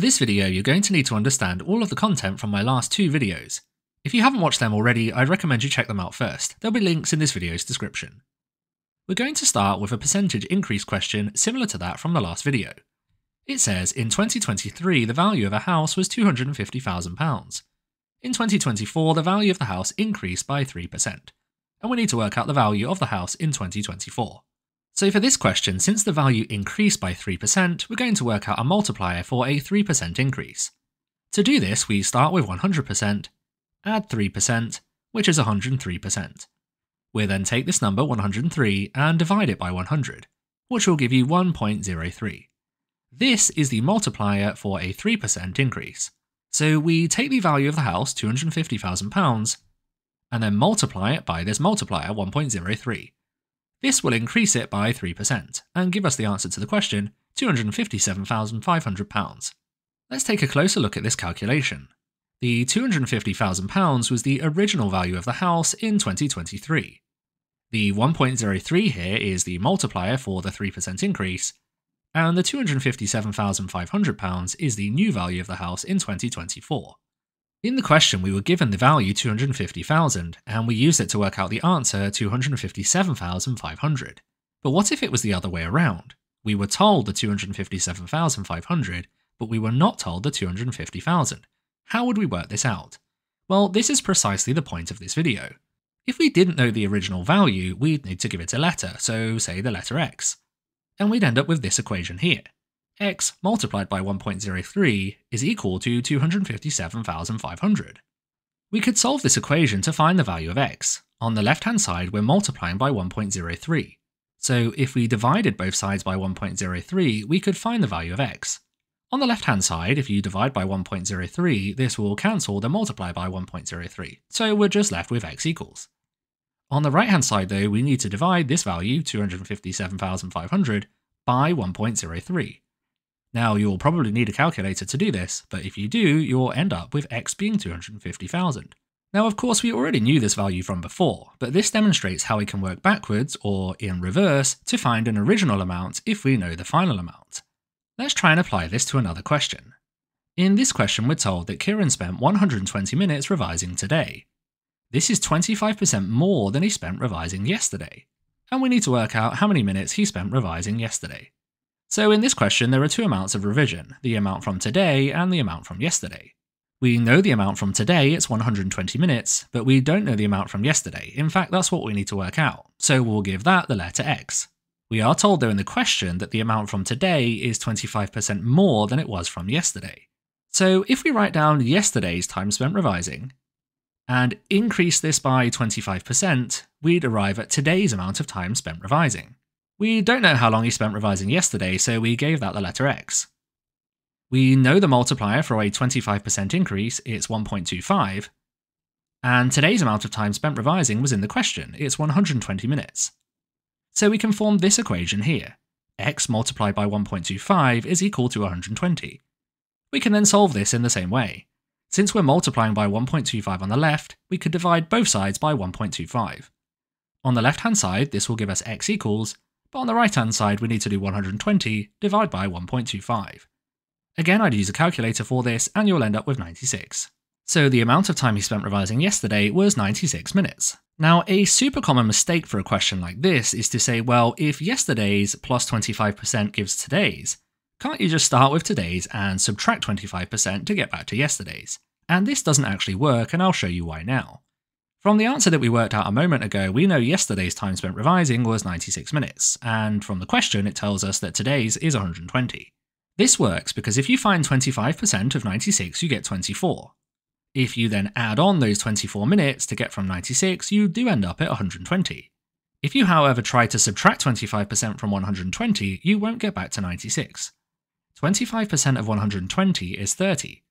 For this video, you're going to need to understand all of the content from my last two videos. If you haven't watched them already, I'd recommend you check them out first. There'll be links in this video's description. We're going to start with a percentage increase question similar to that from the last video. It says, in 2023, the value of a house was £250,000. In 2024, the value of the house increased by 3%, and we need to work out the value of the house in 2024. So for this question, since the value increased by 3%, we're going to work out a multiplier for a 3% increase. To do this, we start with 100%, add 3%, which is 103%. We'll then take this number 103 and divide it by 100, which will give you 1.03. This is the multiplier for a 3% increase. So we take the value of the house, £250,000, and then multiply it by this multiplier, 1.03. This will increase it by 3% and give us the answer to the question, £257,500. Let's take a closer look at this calculation. The £250,000 was the original value of the house in 2023. The 1.03 here is the multiplier for the 3% increase, and the £257,500 is the new value of the house in 2024. In the question, we were given the value £250,000, and we used it to work out the answer £257,500. But what if it was the other way around? We were told the £257,500, but we were not told the £250,000. How would we work this out? Well, this is precisely the point of this video. If we didn't know the original value, we'd need to give it a letter, so say the letter X. And we'd end up with this equation here. X multiplied by 1.03 is equal to 257,500. We could solve this equation to find the value of X. On the left-hand side, we're multiplying by 1.03. So if we divided both sides by 1.03, we could find the value of X. On the left-hand side, if you divide by 1.03, this will cancel the multiply by 1.03. So we're just left with X equals. On the right-hand side though, we need to divide this value, 257,500, by 1.03. Now, you'll probably need a calculator to do this, but if you do, you'll end up with X being 250,000. Now, of course, we already knew this value from before, but this demonstrates how we can work backwards, or in reverse, to find an original amount if we know the final amount. Let's try and apply this to another question. In this question, we're told that Kieran spent 120 minutes revising today. This is 25% more than he spent revising yesterday, and we need to work out how many minutes he spent revising yesterday. So in this question, there are two amounts of revision, the amount from today and the amount from yesterday. We know the amount from today, it's 120 minutes, but we don't know the amount from yesterday. In fact, that's what we need to work out. So we'll give that the letter X. We are told though in the question that the amount from today is 25% more than it was from yesterday. So if we write down yesterday's time spent revising and increase this by 25%, we'd arrive at today's amount of time spent revising. We don't know how long he spent revising yesterday, so we gave that the letter X. We know the multiplier for a 25% increase, it's 1.25, and today's amount of time spent revising was in the question, it's 120 minutes. So we can form this equation here, X multiplied by 1.25 is equal to 120. We can then solve this in the same way. Since we're multiplying by 1.25 on the left, we could divide both sides by 1.25. On the left-hand side, this will give us X equals, but on the right-hand side, we need to do 120 divided by 1.25. Again, I'd use a calculator for this, and you'll end up with 96. So the amount of time he spent revising yesterday was 96 minutes. Now, a super common mistake for a question like this is to say, well, if yesterday's plus 25% gives today's, can't you just start with today's and subtract 25% to get back to yesterday's? And this doesn't actually work, and I'll show you why now. From the answer that we worked out a moment ago, we know yesterday's time spent revising was 96 minutes, and from the question it tells us that today's is 120. This works because if you find 25% of 96, you get 24. If you then add on those 24 minutes to get from 96, you do end up at 120. If you, however, try to subtract 25% from 120, you won't get back to 96. 25% of 120 is 30.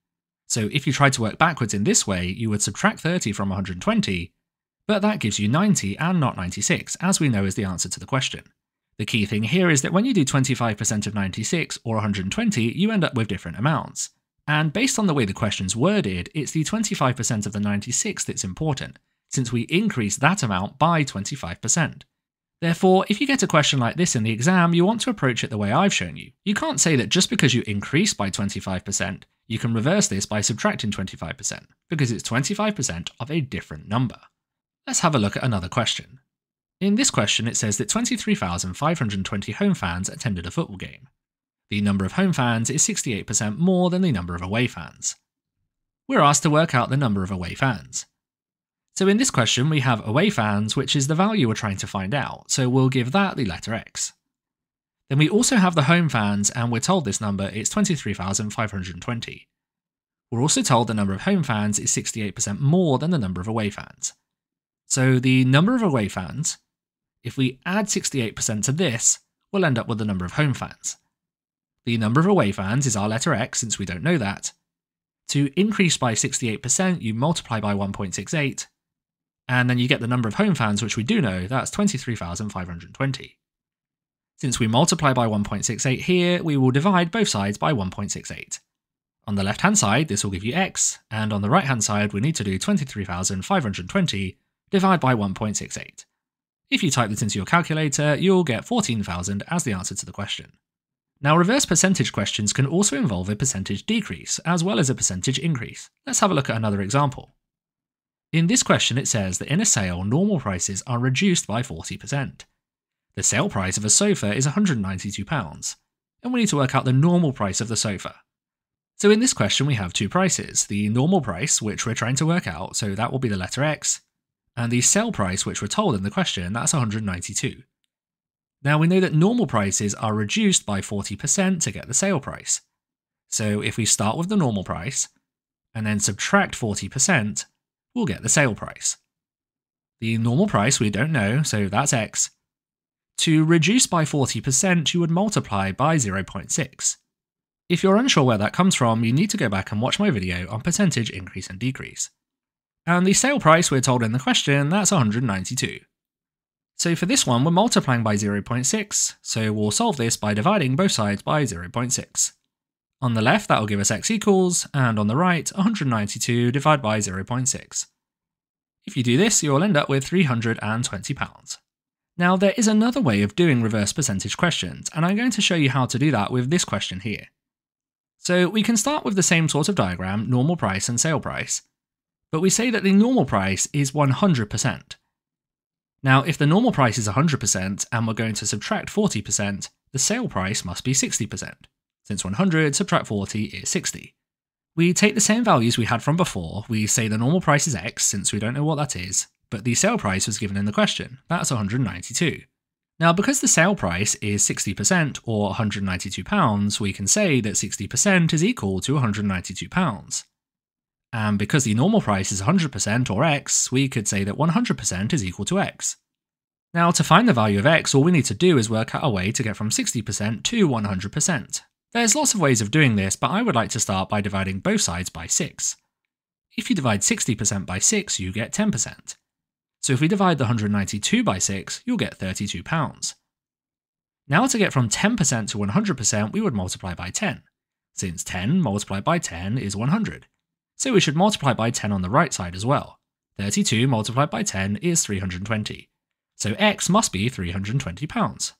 So if you try to work backwards in this way, you would subtract 30 from 120, but that gives you 90 and not 96, as we know is the answer to the question. The key thing here is that when you do 25% of 96 or 120, you end up with different amounts. And based on the way the question's worded, it's the 25% of the 96 that's important, since we increase that amount by 25%. Therefore, if you get a question like this in the exam, you want to approach it the way I've shown you. You can't say that just because you increase by 25%, you can reverse this by subtracting 25%, because it's 25% of a different number. Let's have a look at another question. In this question, it says that 23,520 home fans attended a football game. The number of home fans is 68% more than the number of away fans. We're asked to work out the number of away fans. So in this question, we have away fans, which is the value we're trying to find out, so we'll give that the letter X. Then we also have the home fans, and we're told this number is 23,520. We're also told the number of home fans is 68% more than the number of away fans. So the number of away fans, if we add 68% to this, we'll end up with the number of home fans. The number of away fans is our letter X, since we don't know that. To increase by 68%, you multiply by 1.68. And then you get the number of home fans, which we do know, that's 23,520. Since we multiply by 1.68 here, we will divide both sides by 1.68. On the left-hand side, this will give you X, and on the right-hand side, we need to do 23,520 divided by 1.68. If you type this into your calculator, you'll get 14,000 as the answer to the question. Now, reverse percentage questions can also involve a percentage decrease, as well as a percentage increase. Let's have a look at another example. In this question, it says that in a sale, normal prices are reduced by 40%. The sale price of a sofa is £192, and we need to work out the normal price of the sofa. So in this question, we have two prices, the normal price, which we're trying to work out, so that will be the letter X, and the sale price, which we're told in the question, that's £192. Now we know that normal prices are reduced by 40% to get the sale price. So if we start with the normal price, and then subtract 40%, we'll get the sale price. The normal price we don't know, so that's X. To reduce by 40%, you would multiply by 0.6. If you're unsure where that comes from, you need to go back and watch my video on percentage increase and decrease. And the sale price we're told in the question, that's 192. So for this one, we're multiplying by 0.6, so we'll solve this by dividing both sides by 0.6. On the left, that'll give us X equals, and on the right, 192 divided by 0.6. If you do this, you'll end up with £320. Now, there is another way of doing reverse percentage questions, and I'm going to show you how to do that with this question here. So we can start with the same sort of diagram, normal price and sale price, but we say that the normal price is 100%. Now, if the normal price is 100% and we're going to subtract 40%, the sale price must be 60%. Since 100 subtract 40 is 60. We take the same values we had from before, we say the normal price is X since we don't know what that is, but the sale price was given in the question, that's 192. Now because the sale price is 60% or £192, we can say that 60% is equal to £192. And because the normal price is 100% or X, we could say that 100% is equal to X. Now to find the value of X, all we need to do is work out a way to get from 60% to 100%. There's lots of ways of doing this, but I would like to start by dividing both sides by 6. If you divide 60% by 6, you get 10%. So if we divide the 192 by 6, you'll get £32. Now to get from 10% to 100%, we would multiply by 10, since 10 multiplied by 10 is 100. So we should multiply by 10 on the right side as well. 32 multiplied by 10 is 320. So X must be £320.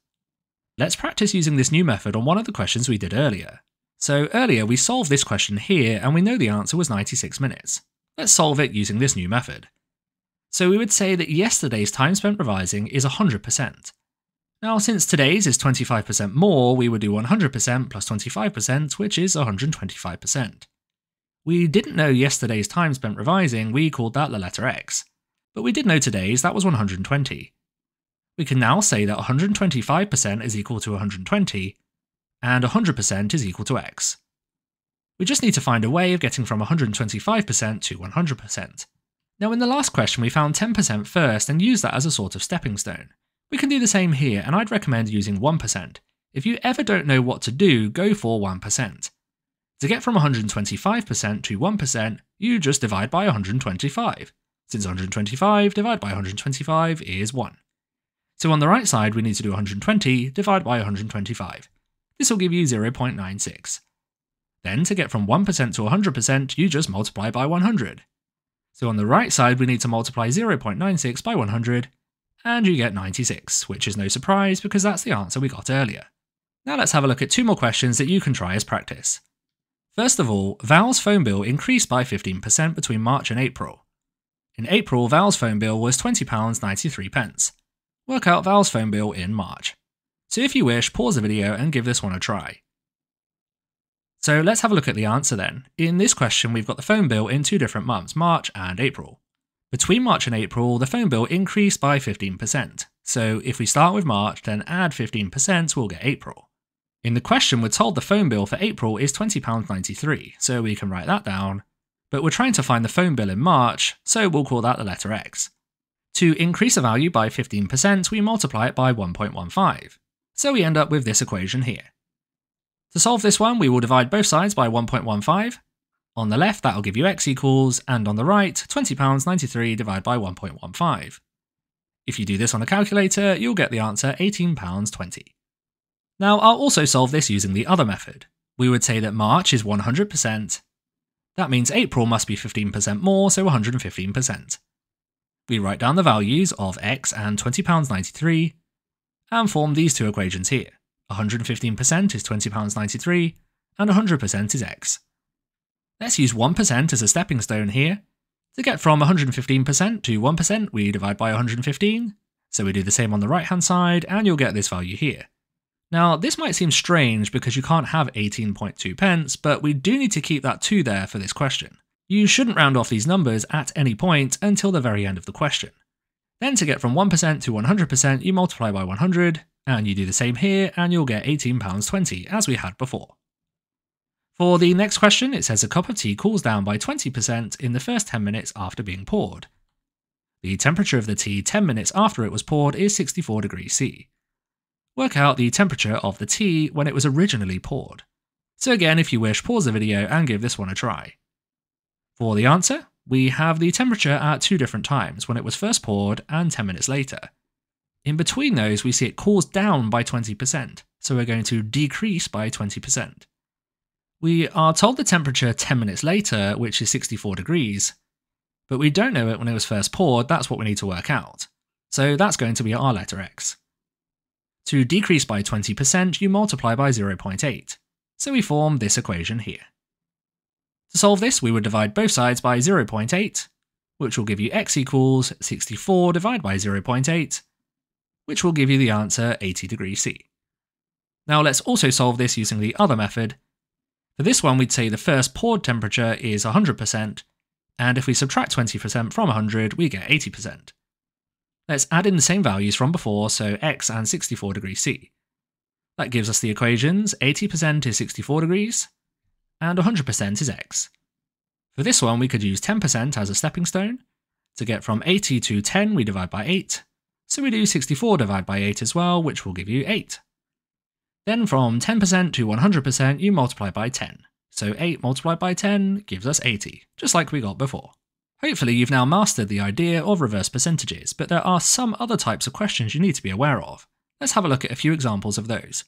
Let's practice using this new method on one of the questions we did earlier. So earlier we solved this question here and we know the answer was 96 minutes. Let's solve it using this new method. So we would say that yesterday's time spent revising is 100%. Now since today's is 25% more, we would do 100% plus 25%, which is 125%. We didn't know yesterday's time spent revising, we called that the letter X. But we did know today's, that was 120. We can now say that 125% is equal to 120, and 100% is equal to X. We just need to find a way of getting from 125% to 100%. Now in the last question we found 10% first and used that as a sort of stepping stone. We can do the same here, and I'd recommend using 1%. If you ever don't know what to do, go for 1%. To get from 125% to 1%, you just divide by 125, since 125 divided by 125 is 1. So on the right side, we need to do 120 divided by 125. This will give you 0.96. Then to get from 1% to 100%, you just multiply by 100. So on the right side, we need to multiply 0.96 by 100, and you get 96, which is no surprise because that's the answer we got earlier. Now let's have a look at two more questions that you can try as practice. First of all, Val's phone bill increased by 15% between March and April. In April, Val's phone bill was £20.93. Work out Val's phone bill in March. So if you wish, pause the video and give this one a try. So let's have a look at the answer then. In this question, we've got the phone bill in two different months, March and April. Between March and April, the phone bill increased by 15%. So if we start with March, then add 15%, we'll get April. In the question, we're told the phone bill for April is £20.93, so we can write that down, but we're trying to find the phone bill in March, so we'll call that the letter X. To increase a value by 15%, we multiply it by 1.15, so we end up with this equation here. To solve this one, we will divide both sides by 1.15. On the left, that'll give you x equals, and on the right, £20.93 divided by 1.15. If you do this on a calculator, you'll get the answer £18.20. Now, I'll also solve this using the other method. We would say that March is 100%. That means April must be 15% more, so 115%. We write down the values of x and £20.93, and form these two equations here. 115% is £20.93, and 100% is x. Let's use 1% as a stepping stone here. To get from 115% to 1%, we divide by 115, so we do the same on the right-hand side, and you'll get this value here. Now, this might seem strange because you can't have 18.2, but we do need to keep that 2 there for this question. You shouldn't round off these numbers at any point until the very end of the question. Then to get from 1% to 100%, you multiply by 100, and you do the same here, and you'll get £18.20, as we had before. For the next question, it says a cup of tea cools down by 20% in the first 10 minutes after being poured. The temperature of the tea 10 minutes after it was poured is 64 degrees C. Work out the temperature of the tea when it was originally poured. So again, if you wish, pause the video and give this one a try. For the answer, we have the temperature at two different times, when it was first poured and 10 minutes later. In between those, we see it cools down by 20%, so we're going to decrease by 20%. We are told the temperature 10 minutes later, which is 64 degrees, but we don't know it when it was first poured, that's what we need to work out. So that's going to be our letter X. To decrease by 20%, you multiply by 0.8, so we form this equation here. To solve this, we would divide both sides by 0.8, which will give you x equals 64 divided by 0.8, which will give you the answer 80 degrees C. Now let's also solve this using the other method. For this one, we'd say the first poured temperature is 100%, and if we subtract 20% from 100, we get 80%. Let's add in the same values from before, so x and 64 degrees C. That gives us the equations 80% is 64 degrees, and 100% is x. For this one, we could use 10% as a stepping stone. To get from 80 to 10, we divide by 8, so we do 64 divided by 8 as well, which will give you 8. Then from 10% to 100%, you multiply by 10. So 8 multiplied by 10 gives us 80, just like we got before. Hopefully you've now mastered the idea of reverse percentages, but there are some other types of questions you need to be aware of. Let's have a look at a few examples of those.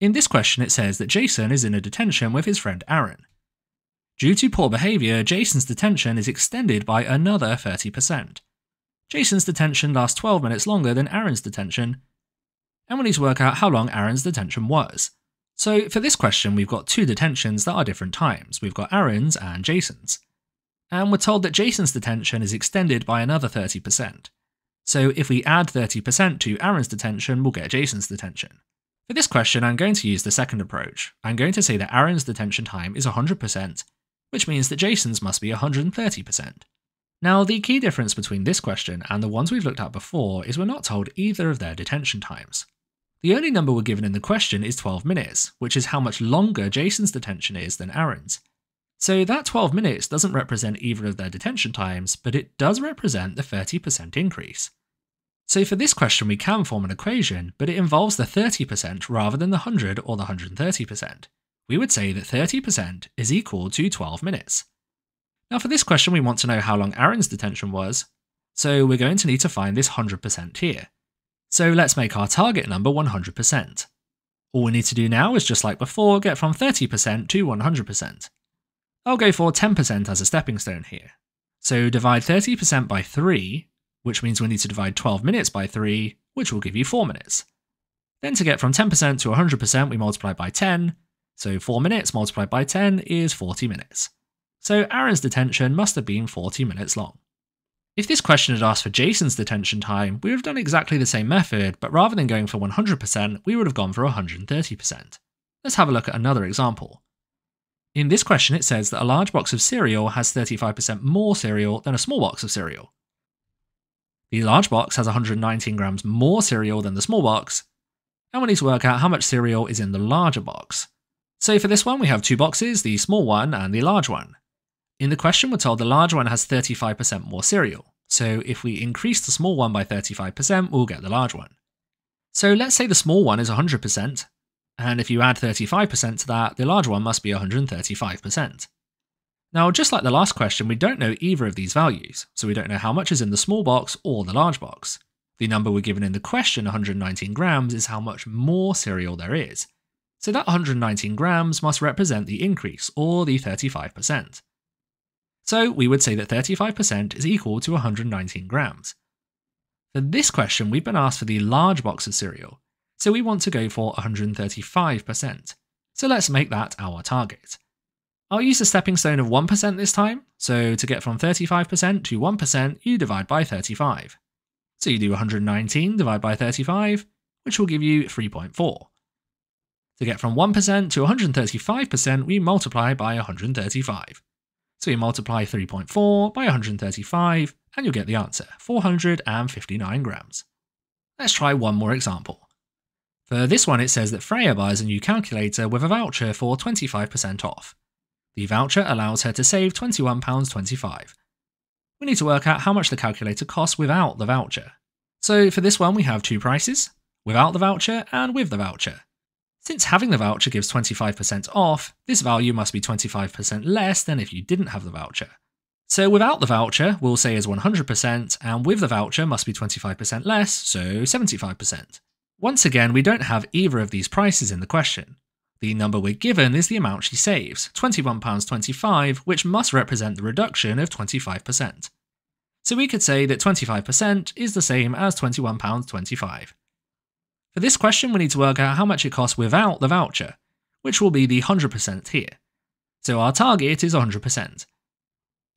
In this question, it says that Jason is in a detention with his friend Aaron. Due to poor behaviour, Jason's detention is extended by another 30%. Jason's detention lasts 12 minutes longer than Aaron's detention, and we need to work out how long Aaron's detention was. So for this question, we've got two detentions that are different times. We've got Aaron's and Jason's. And we're told that Jason's detention is extended by another 30%. So if we add 30% to Aaron's detention, we'll get Jason's detention. For this question, I'm going to use the second approach. I'm going to say that Aaron's detention time is 100%, which means that Jason's must be 130%. Now, the key difference between this question and the ones we've looked at before is we're not told either of their detention times. The only number we're given in the question is 12 minutes, which is how much longer Jason's detention is than Aaron's. So that 12 minutes doesn't represent either of their detention times, but it does represent the 30% increase. So for this question we can form an equation, but it involves the 30% rather than the 100 or the 130%. We would say that 30% is equal to 12 minutes. Now for this question we want to know how long Aaron's detention was, so we're going to need to find this 100% here. So let's make our target number 100%. All we need to do now is, just like before, get from 30% to 100%. I'll go for 10% as a stepping stone here. So divide 30% by 3, which means we need to divide 12 minutes by 3, which will give you 4 minutes. Then to get from 10% to 100%, we multiply by 10, so 4 minutes multiplied by 10 is 40 minutes. So Aaron's detention must have been 40 minutes long. If this question had asked for Jason's detention time, we would have done exactly the same method, but rather than going for 100%, we would have gone for 130%. Let's have a look at another example. In this question it says that a large box of cereal has 35% more cereal than a small box of cereal. The large box has 119 grams more cereal than the small box, and we need to work out how much cereal is in the larger box. So for this one we have two boxes, the small one and the large one. In the question we're told the large one has 35% more cereal, so if we increase the small one by 35%, we'll get the large one. So let's say the small one is 100%, and if you add 35% to that, the large one must be 135%. Now, just like the last question, we don't know either of these values, so we don't know how much is in the small box or the large box. The number we're given in the question, 119 grams, is how much more cereal there is. So that 119 grams must represent the increase, or the 35%. So we would say that 35% is equal to 119 grams. For this question, we've been asked for the large box of cereal, so we want to go for 135%. So let's make that our target. I'll use a stepping stone of 1% this time, so to get from 35% to 1%, you divide by 35. So you do 119 divided by 35, which will give you 3.4. To get from 1% to 135%, we multiply by 135. So you multiply 3.4 by 135, and you'll get the answer, 459 grams. Let's try one more example. For this one, it says that Freya buys a new calculator with a voucher for 25% off. The voucher allows her to save £21.25. We need to work out how much the calculator costs without the voucher. So for this one we have two prices, without the voucher and with the voucher. Since having the voucher gives 25% off, this value must be 25% less than if you didn't have the voucher. So without the voucher we'll say is 100%, and with the voucher must be 25% less, so 75%. Once again, we don't have either of these prices in the question. The number we're given is the amount she saves, £21.25, which must represent the reduction of 25%. So we could say that 25% is the same as £21.25. For this question, we need to work out how much it costs without the voucher, which will be the 100% here. So our target is 100%.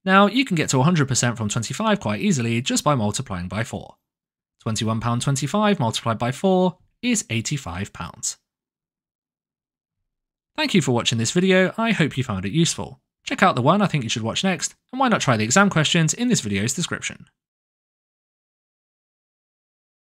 Now, you can get to 100% from 25 quite easily just by multiplying by 4. £21.25 multiplied by 4 is £85. Thank you for watching this video, I hope you found it useful. Check out the one I think you should watch next, and why not try the exam questions in this video's description.